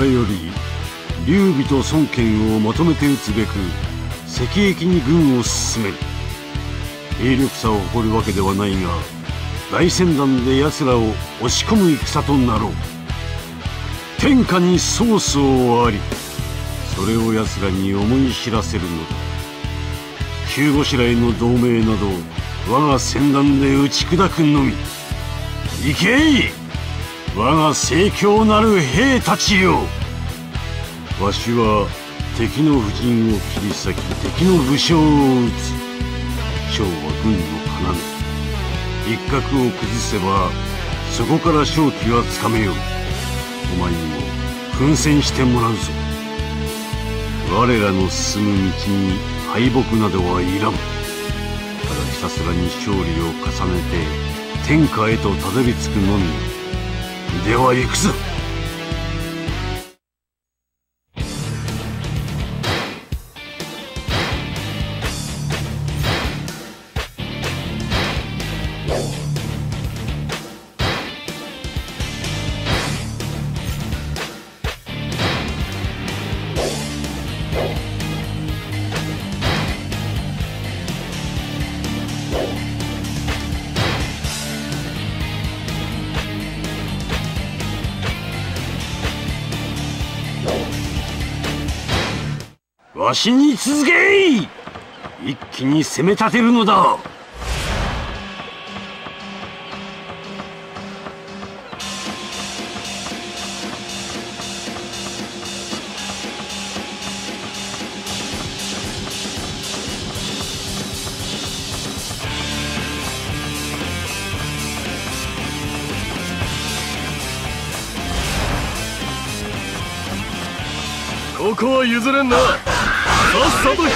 れより劉備と孫権をまとめて討つべく赤壁に軍を進める。兵力差を誇るわけではないが大船団で奴らを押し込む戦となろう。天下に曹操あり、それを奴らに思い知らせるのだ。急ごしらえの同盟など我が船団で打ち砕くのみ。行けい我が盛況なる兵たちよ。わしは敵の布陣を切り裂き敵の武将を討つ。将は軍の要、一角を崩せばそこから勝機はつかめよう。お前にも奮戦してもらうぞ。我らの進む道に敗北などはいらん。ただひたすらに勝利を重ねて天下へとたどり着くのみ。では行くぞ。わしに続けい。一気に攻め立てるのだ。ここは譲れんな。さっさと引くがいい。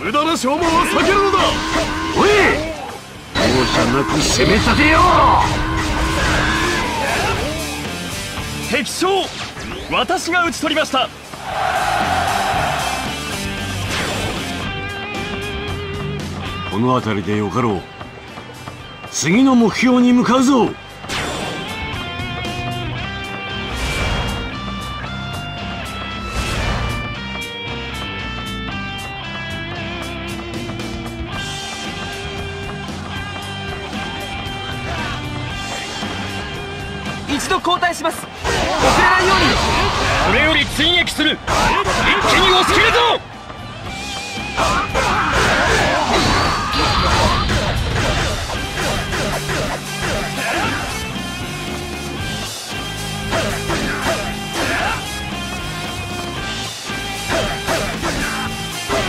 無駄な消耗は避けるのだ。おい、容赦なく攻め立てよう。敵将、私が討ち取りました。この辺りでよかろう。次の目標に向かうぞ。一度交代します。忘れないように。これより追撃する。一気に押し切るぞ。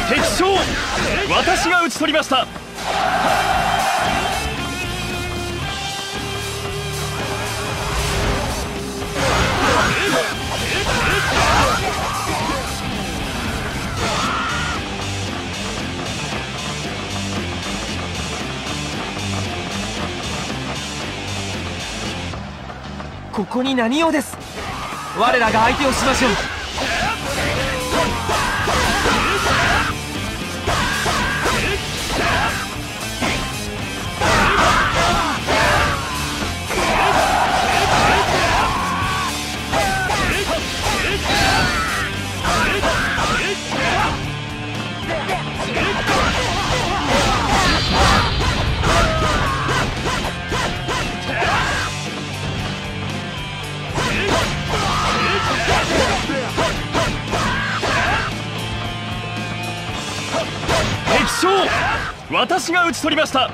敵将、私が討ち取りました。ここに何用です。我らが相手をしましょう。私が討ち取りました。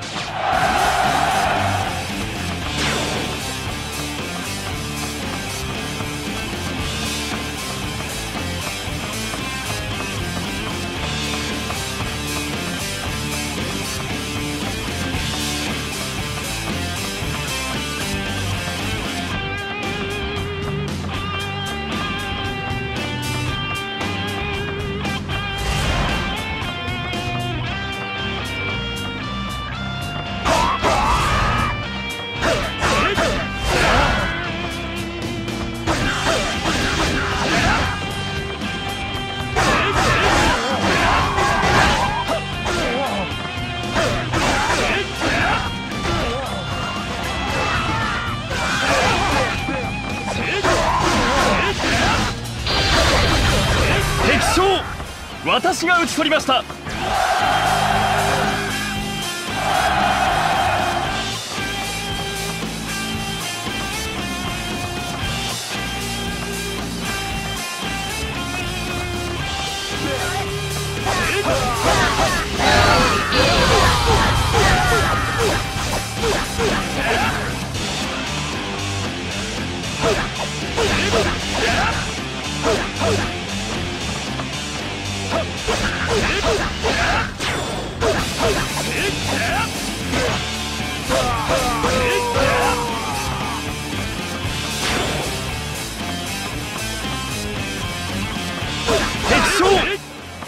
私が打ち取りました。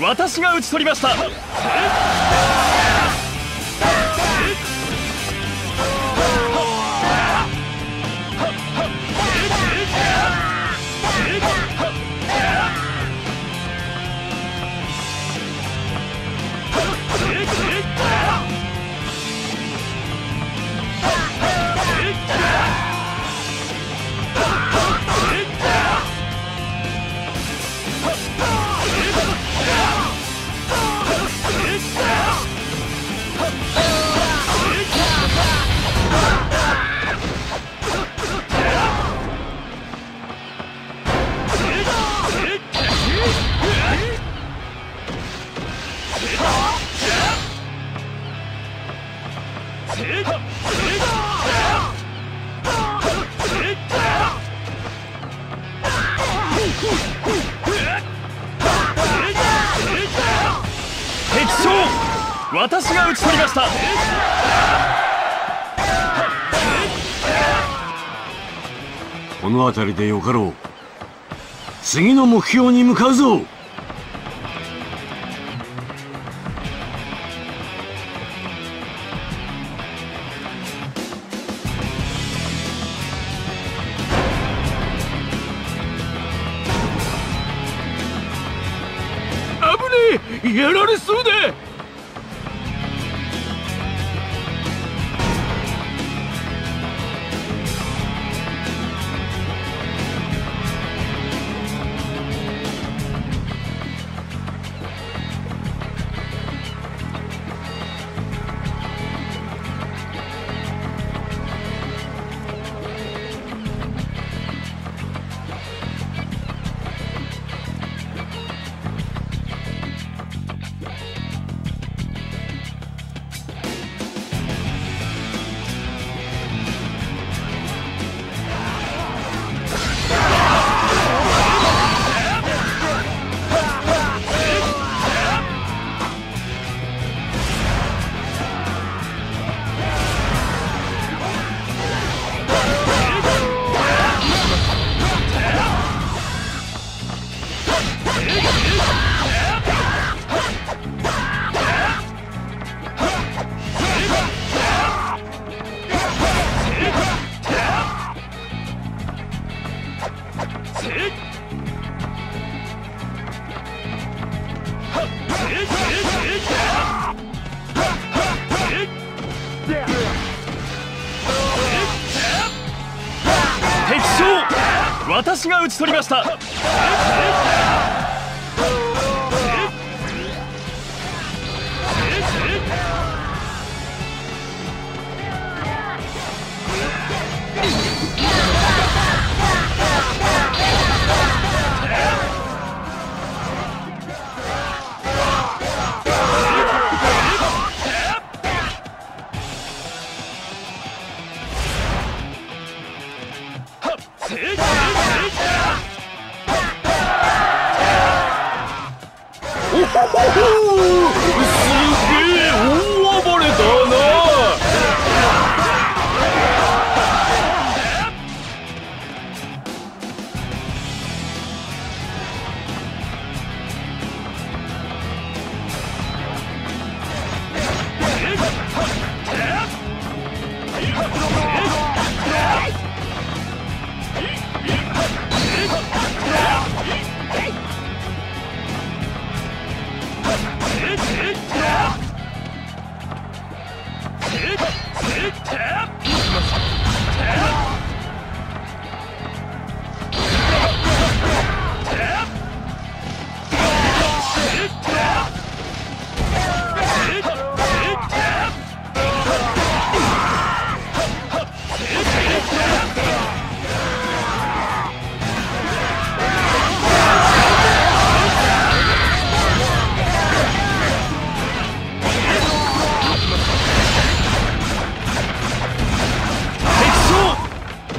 私が打ち取りました。私が打ち取りました。この辺りでよかろう。次の目標に向かうぞ。危ねえ、やられそうだ。私が打ち取りました。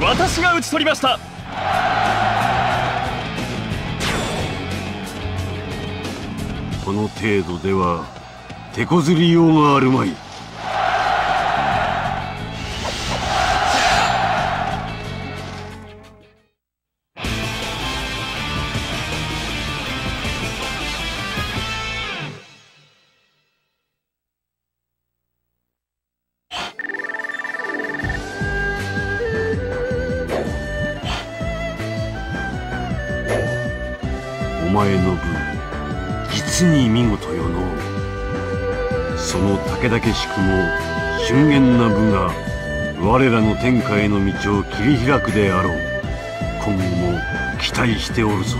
私が打ち取りました。この程度では手こずりようがあるまい。お前の分実に見事よの。その武々しくも俊厳な武が我らの天下への道を切り開くであろう。今後も期待しておるぞ。